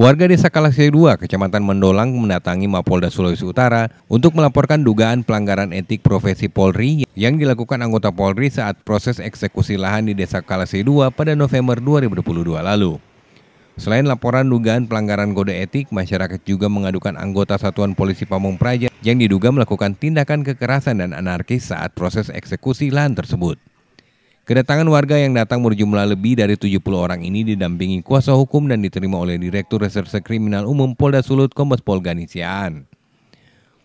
Warga Desa Kalasey II, Kecamatan Mandolang mendatangi Mapolda Sulawesi Utara untuk melaporkan dugaan pelanggaran etik profesi Polri yang dilakukan anggota Polri saat proses eksekusi lahan di Desa Kalasey II pada November 2022 lalu. Selain laporan dugaan pelanggaran kode etik, masyarakat juga mengadukan anggota Satuan Polisi Pamong Praja yang diduga melakukan tindakan kekerasan dan anarkis saat proses eksekusi lahan tersebut. Kedatangan warga yang datang berjumlah lebih dari 70 orang ini didampingi kuasa hukum dan diterima oleh Direktur Reserse Kriminal Umum Polda Sulut Kombes Pol Gani Siahaan.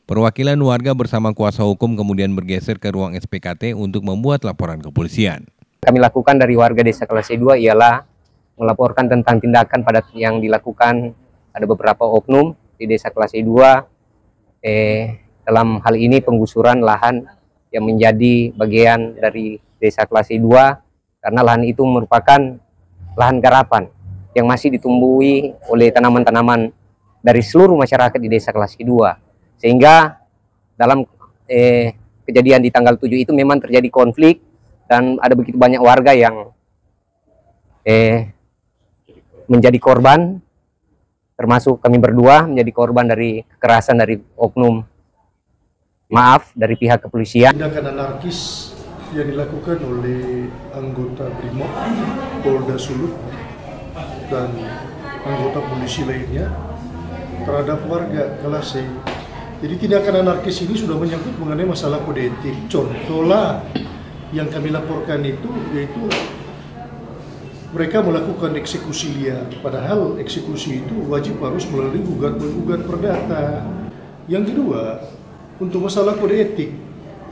Perwakilan warga bersama kuasa hukum kemudian bergeser ke ruang SPKT untuk membuat laporan kepolisian. Kami lakukan dari warga Desa Kalasey II ialah melaporkan tentang tindakan padat yang dilakukan ada beberapa oknum di Desa Kalasey II. Dalam hal ini penggusuran lahan yang menjadi bagian dari Desa Kalasey II, karena lahan itu merupakan lahan garapan yang masih ditumbuhi oleh tanaman-tanaman dari seluruh masyarakat di Desa Kalasey II, sehingga dalam kejadian di tanggal 7 itu memang terjadi konflik dan ada begitu banyak warga yang menjadi korban, termasuk kami berdua menjadi korban dari kekerasan dari oknum, maaf, dari pihak kepolisian. Tindakan anarkis yang dilakukan oleh anggota Brimob, Polda Sulut, dan anggota polisi lainnya terhadap warga Kalasey. Jadi tindakan anarkis ini sudah menyangkut mengenai masalah kode etik. Contohlah yang kami laporkan itu, yaitu mereka melakukan eksekusi liar. Padahal eksekusi itu wajib harus melalui gugat perdata. Yang kedua, untuk masalah kode etik,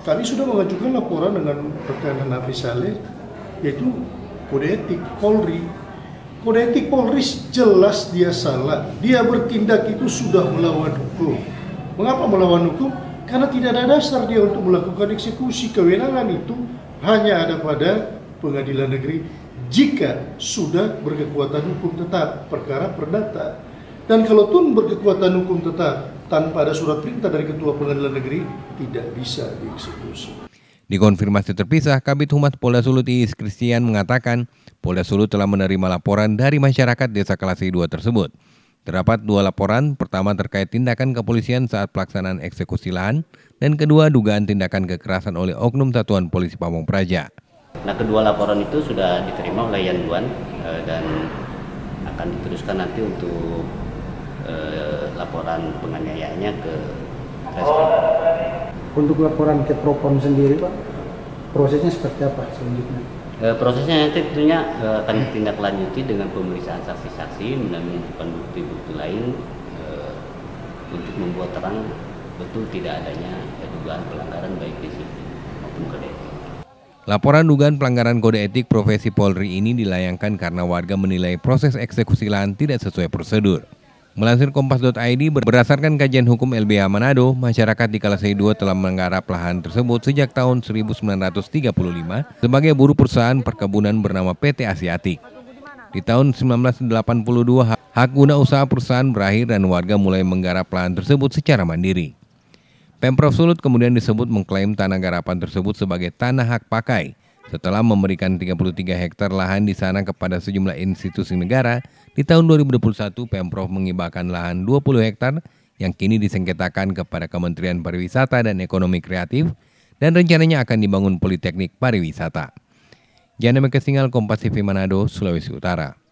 kami sudah mengajukan laporan dengan rekan Hanafi Saleh, yaitu kode etik Polri. Kode etik Polri jelas dia salah. Dia bertindak itu sudah melawan hukum. Mengapa melawan hukum? Karena tidak ada dasar dia untuk melakukan eksekusi. Kewenangan itu hanya ada pada pengadilan negeri jika sudah berkekuatan hukum tetap, perkara perdata. Dan kalau pun berkekuatan hukum tetap, tanpa ada surat perintah dari Ketua Pengadilan Negeri, tidak bisa dieksekusi. Dikonfirmasi terpisah, Kabid Humas Polda Sulut Iis Christian mengatakan Polda Sulut telah menerima laporan dari masyarakat Desa Kalasey II tersebut. Terdapat dua laporan, pertama terkait tindakan kepolisian saat pelaksanaan eksekusi lahan, dan kedua dugaan tindakan kekerasan oleh oknum Satuan Polisi Pamong Praja. Nah, kedua laporan itu sudah diterima oleh Yanduan dan akan diteruskan nanti untuk laporan penganiayaannya ke Reskrim. Untuk laporan ke Propam sendiri, Pak, prosesnya seperti apa selanjutnya? Prosesnya nanti tentunya akan ditindaklanjuti dengan pemeriksaan saksi-saksi, menunjukkan bukti-bukti lain untuk membuat terang betul tidak adanya dugaan pelanggaran baik di sini maupun kode etik. Laporan dugaan pelanggaran kode etik profesi Polri ini dilayangkan karena warga menilai proses eksekusi lahan tidak sesuai prosedur. Melansir Kompas.id, berdasarkan kajian hukum LBH Manado, masyarakat di Kalasey II telah menggarap lahan tersebut sejak tahun 1935 sebagai buruh perusahaan perkebunan bernama PT Asiatik. Di tahun 1982, hak guna usaha perusahaan berakhir dan warga mulai menggarap lahan tersebut secara mandiri. Pemprov Sulut kemudian disebut mengklaim tanah garapan tersebut sebagai tanah hak pakai setelah memberikan 33 hektar lahan di sana kepada sejumlah institusi negara. Di tahun 2021, Pemprov menghibahkan lahan 20 hektar yang kini disengketakan kepada Kementerian Pariwisata dan Ekonomi Kreatif dan rencananya akan dibangun Politeknik Pariwisata. Yannemieke Singal, Kompas TV Manado, Sulawesi Utara.